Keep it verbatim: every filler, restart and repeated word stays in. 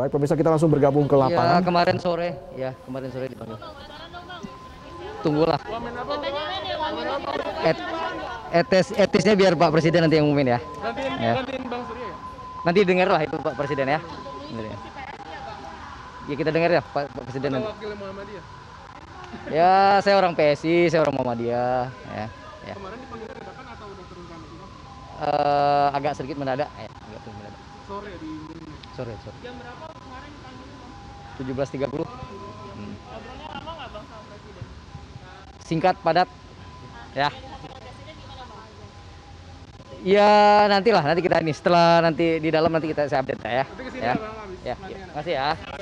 Baik pemirsa, kita langsung bergabung ke lapangan. Ya, kemarin sore, ya kemarin sore dipanggil. Tunggulah. Et, etis, etisnya biar Pak Presiden nanti yang umumin ya. Nanti ya. Bang Surya ya? Nanti dengar lah itu Pak Presiden ya. Ya kita dengar ya Pak, Pak Presiden. Atau wakil Muhammadiyah. Ya saya orang P S I, saya orang Muhammadiyah. Ya, ya. Kemarin dipanggil dadakan atau udah terungkap? Uh, agak sedikit mendadak. Ya, agak sedikit mendadak. Sore di sore sore. Jam berapa kemarin dipanggil? tujuh belas tiga puluh. Hmm. Singkat padat. Ya. Ya nantilah, nanti kita ini setelah nanti di dalam nanti kita saya update ya. Ya. Ya. Terima kasih ya.